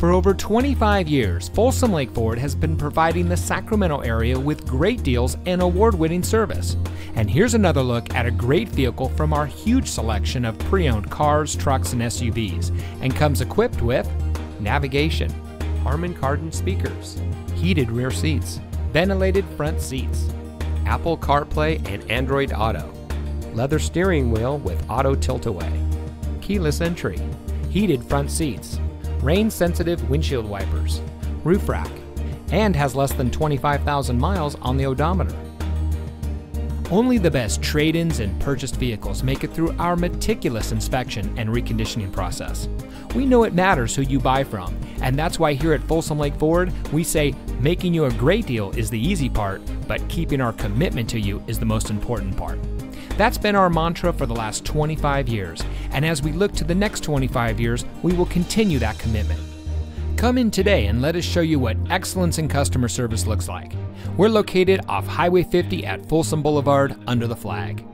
For over 25 years, Folsom Lake Ford has been providing the Sacramento area with great deals and award-winning service. And here's another look at a great vehicle from our huge selection of pre-owned cars, trucks, and SUVs, and comes equipped with navigation, Harman Kardon speakers, heated rear seats, ventilated front seats, Apple CarPlay and Android Auto, leather steering wheel with auto tilt-away, keyless entry, heated front seats, rain-sensitive windshield wipers, roof rack, and has less than 25,000 miles on the odometer. Only the best trade-ins and purchased vehicles make it through our meticulous inspection and reconditioning process. We know it matters who you buy from, and that's why here at Folsom Lake Ford, we say making you a great deal is the easy part, but keeping our commitment to you is the most important part. That's been our mantra for the last 25 years, and as we look to the next 25 years, we will continue that commitment. Come in today and let us show you what excellence in customer service looks like. We're located off Highway 50 at Folsom Boulevard under the flag.